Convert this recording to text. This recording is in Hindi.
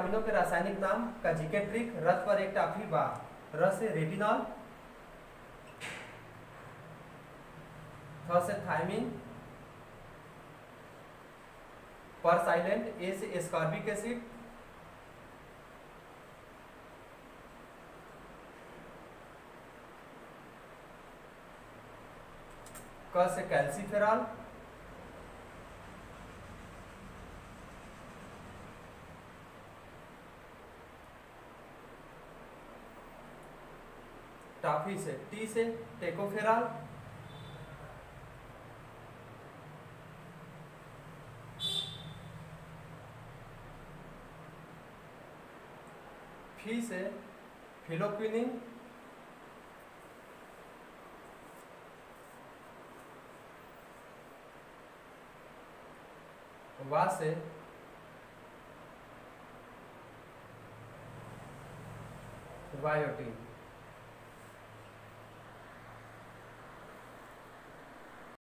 अमीनों के रासायनिक नाम का जीके ट्रिक रस पर एक टाफी बा। रस से रेटिनॉल, थ से थायमिन, पर साइलेंट, ए से एस्कॉर्बिक एसिड, क से कैल्सीफेरॉल, टाफी से टी से टेकोफेरॉल, फी से फिलोक्विनिन, वा से वायोटीन।